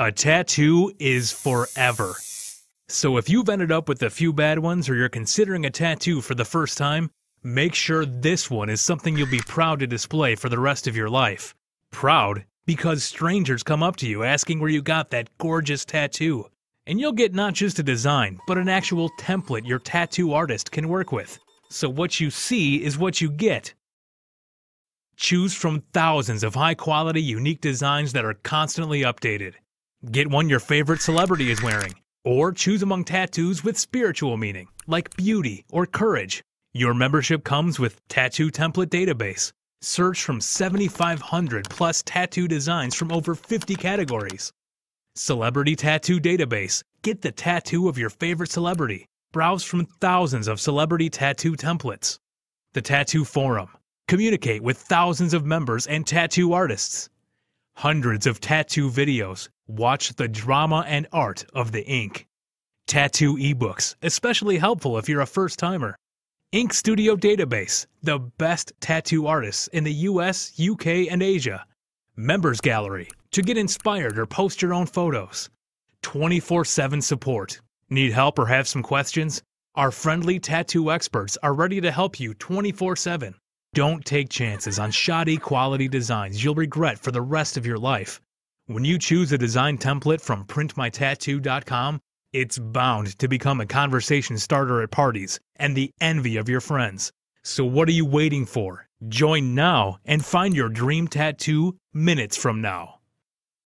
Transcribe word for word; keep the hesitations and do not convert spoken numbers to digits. A tattoo is forever. So if you've ended up with a few bad ones or you're considering a tattoo for the first time, make sure this one is something you'll be proud to display for the rest of your life. Proud because strangers come up to you asking where you got that gorgeous tattoo. And you'll get not just a design, but an actual template your tattoo artist can work with. So what you see is what you get. Choose from thousands of high-quality, unique designs that are constantly updated. Get one your favorite celebrity is wearing, or choose among tattoos with spiritual meaning, like beauty or courage. Your membership comes with Tattoo Template Database. Search from seven thousand five hundred plus tattoo designs from over fifty categories. Celebrity Tattoo Database. Get the tattoo of your favorite celebrity. Browse from thousands of celebrity tattoo templates. The Tattoo Forum. Communicate with thousands of members and tattoo artists. Hundreds of tattoo videos. Watch the drama and art of the ink. Tattoo ebooks, especially helpful if you're a first-timer. Ink Studio Database, the best tattoo artists in the U S, U K, and Asia. Members Gallery, to get inspired or post your own photos. twenty-four seven support. Need help or have some questions? Our friendly tattoo experts are ready to help you twenty-four seven. Don't take chances on shoddy quality designs you'll regret for the rest of your life. When you choose a design template from Print My Tattoo dot com, it's bound to become a conversation starter at parties and the envy of your friends. So what are you waiting for? Join now and find your dream tattoo minutes from now.